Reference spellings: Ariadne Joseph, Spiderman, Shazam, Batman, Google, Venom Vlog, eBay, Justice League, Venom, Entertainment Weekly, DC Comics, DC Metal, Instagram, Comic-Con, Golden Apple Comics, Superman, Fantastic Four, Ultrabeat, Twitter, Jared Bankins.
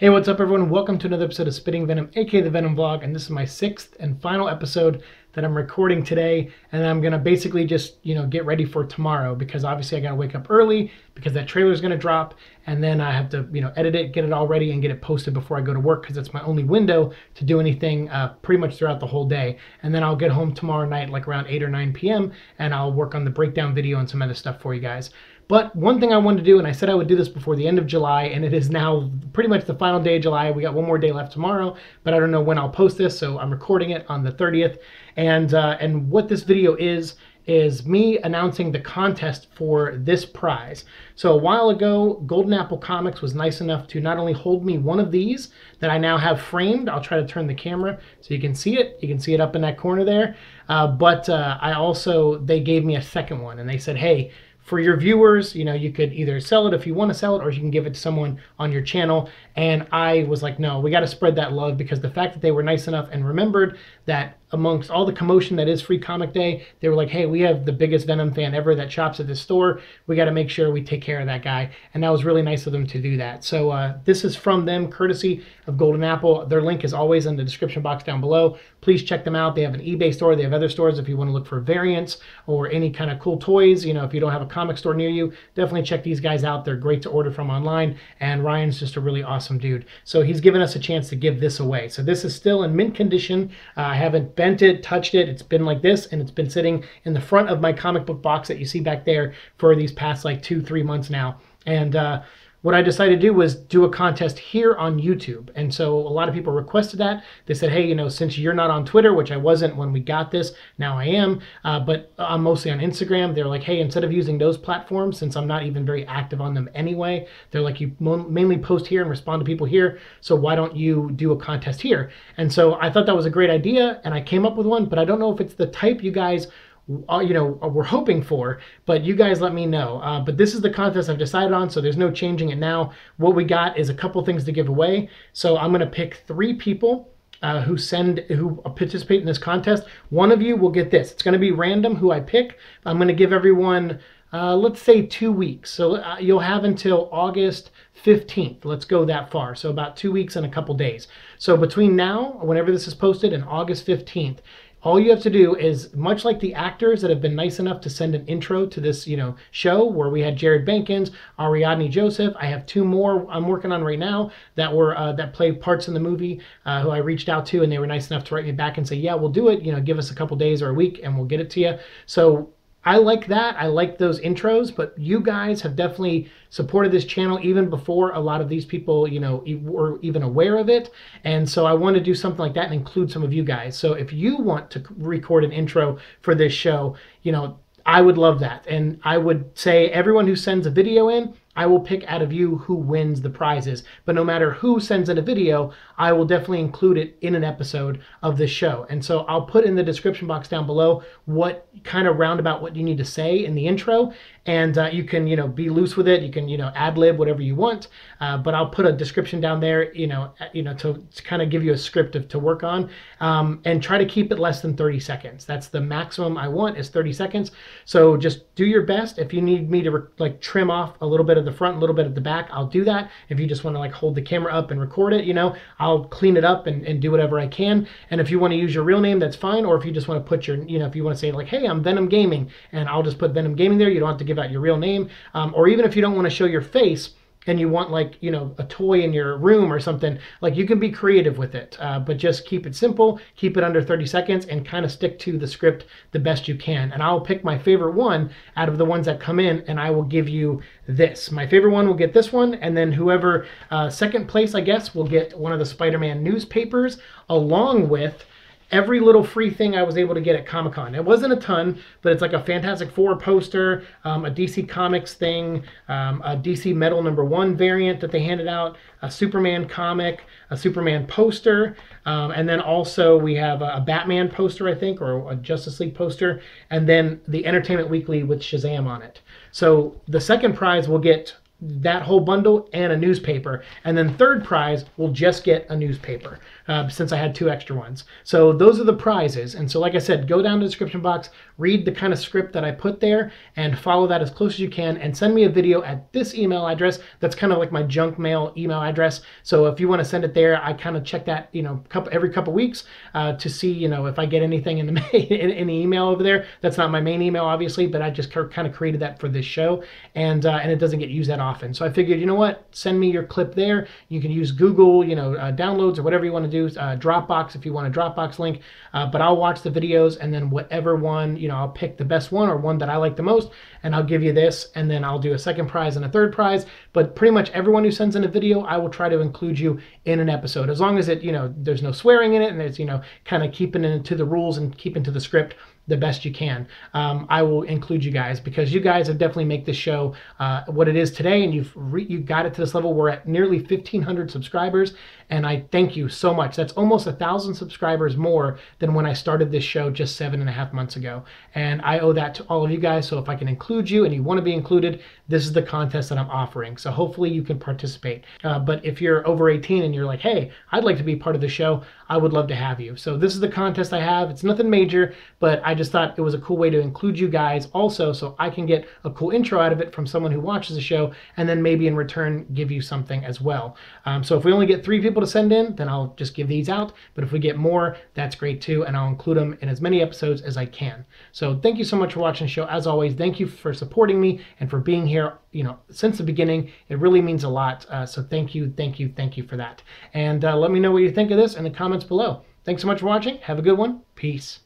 Hey, what's up everyone? Welcome to another episode of Spitting Venom, aka the Venom Vlog, and this is my 6th and final episode that I'm recording today, and I'm gonna basically just, get ready for tomorrow, because obviously I gotta wake up early because that trailer's gonna drop, and then I have to, edit it, get it all ready, and get it posted before I go to work, because it's my only window to do anything pretty much throughout the whole day. And then I'll get home tomorrow night, like around 8 or 9 p.m., and I'll work on the breakdown video and some other stuff for you guys. But one thing I wanted to do, and I said I would do this before the end of July, and it is now pretty much the final day of July. We got one more day left tomorrow, but I don't know when I'll post this, so I'm recording it on the 30th. And what this video is me announcing the contest for this prize. So a while ago, Golden Apple Comics was nice enough to not only hold me one of these that I now have framed, I'll try to turn the camera so you can see it up in that corner there, but I also, they gave me a second one, and they said, hey, for your viewers, you could either sell it if you want to sell it, or you can give it to someone on your channel. And I was like, no, we got to spread that love, because the fact that they were nice enough and remembered that amongst all the commotion that is Free Comic Day, they were like, hey, we have the biggest Venom fan ever that shops at this store. We got to make sure we take care of that guy. And that was really nice of them to do that. So this is from them, courtesy of Golden Apple. Their link is always in the description box down below. Please check them out. They have an eBay store. They have other stores if you want to look for variants or any kind of cool toys. If you don't have a comic store near you, definitely check these guys out. They're great to order from online. And Ryan's just a really awesome dude. So he's given us a chance to give this away. So this is still in mint condition. I haven't bent it, touched it. It's been like this, and it's been sitting in the front of my comic book box that you see back there for these past like 2-3 months now. And what I decided to do was do a contest here on YouTube. And so a lot of people requested that. They said, hey, since you're not on Twitter, which I wasn't when we got this, now I am, but I'm mostly on Instagram. They're like, hey, instead of using those platforms, since I'm not even very active on them anyway, they're like, you mainly post here and respond to people here, so why don't you do a contest here? And so I thought that was a great idea, and I came up with one, but I don't know if it's the type you guys we're hoping for, but you guys let me know. But this is the contest I've decided on, so there's no changing it now. What we got is a couple things to give away. So I'm going to pick 3 people who participate in this contest. One of you will get this. It's going to be random who I pick. I'm going to give everyone, let's say 2 weeks. So you'll have until August 15th. Let's go that far. So about 2 weeks and a couple days. So between now, whenever this is posted, and August 15th, all you have to do is, much like the actors that have been nice enough to send an intro to this, show where we had Jared Bankins, Ariadne Joseph. I have 2 more I'm working on right now that were that played parts in the movie, who I reached out to, and they were nice enough to write me back and say, yeah, we'll do it. Give us a couple days or a week, and we'll get it to you. So I like that. I like those intros, but you guys have definitely supported this channel even before a lot of these people, were even aware of it. And so I want to do something like that and include some of you guys. So if you want to record an intro for this show, I would love that. And I would say everyone who sends a video in, I will pick out of you who wins the prizes. But no matter who sends in a video, I will definitely include it in an episode of this show. And so I'll put in the description box down below what kind of roundabout what you need to say in the intro. And you can, be loose with it. You can, ad-lib whatever you want. But I'll put a description down there, to kind of give you a script to work on. And try to keep it less than 30 seconds. That's the maximum I want is 30 seconds. So just do your best. If you need me to trim off a little bit of the front, a little bit at the back, I'll do that. If you just want to hold the camera up and record it, I'll clean it up and do whatever I can. And if you want to use your real name, that's fine. Or if you just want to put your, if you want to say like, hey, I'm Venom Gaming, and I'll just put Venom Gaming there. You don't have to give out your real name. Or even if you don't want to show your face, and you want a toy in your room or something, you can be creative with it, but just keep it simple, keep it under 30 seconds, and kind of stick to the script the best you can. And I'll pick my favorite one out of the ones that come in, and I will give you this. My favorite one will get this one, and then whoever, second place, I guess, will get one of the Spider-Man newspapers, along with every little free thing I was able to get at Comic-Con. It wasn't a ton, but it's like a Fantastic Four poster, a DC Comics thing, a DC Metal #1 variant that they handed out, a Superman comic, a Superman poster, and then also we have a Batman poster, I think, or a Justice League poster, and then the Entertainment Weekly with Shazam on it. So the second prize will get that whole bundle and a newspaper. And then third prize will just get a newspaper since I had two extra ones. So those are the prizes. And so like I said, go down to the description box, read the kind of script that I put there and follow that as close as you can, and send me a video at this email address. That's kind of like my junk mail email address. So if you want to send it there, I kind of check that, you know, every couple weeks to see, you know, if I get anything in the email over there. That's not my main email, obviously, but I just kind of created that for this show, and it doesn't get used that often. So I figured, you know what, send me your clip there. You can use Google, you know, downloads or whatever you want to do, Dropbox if you want a Dropbox link, but I'll watch the videos, and then whatever one, you know, I'll pick the best one or one that I like the most, and I'll give you this, and then I'll do a second prize and a third prize. But pretty much everyone who sends in a video, I will try to include you in an episode, as long as it, you know, there's no swearing in it, and it's, you know, kind of keeping to the rules and keeping to the script the best you can. I will include you guys, because you guys have definitely made this show what it is today, and you got it to this level. We're at nearly 1,500 subscribers, and I thank you so much. That's almost 1,000 subscribers more than when I started this show just 7.5 months ago, and I owe that to all of you guys. So if I can include you and you want to be included, this is the contest that I'm offering, so hopefully you can participate. But if you're over 18 and you're like, hey, I'd like to be part of the show, I would love to have you. So this is the contest I have. It's nothing major, but I just thought it was a cool way to include you guys also, so I can get a cool intro out of it from someone who watches the show, and then maybe in return give you something as well. So if we only get 3 people to send in, then I'll just give these out, but if we get more, that's great too, and I'll include them in as many episodes as I can. So thank you so much for watching the show. As always, thank you for supporting me and for being here, you know, since the beginning. It really means a lot, so thank you for that. And let me know what you think of this in the comments below. Thanks so much for watching. Have a good one. Peace.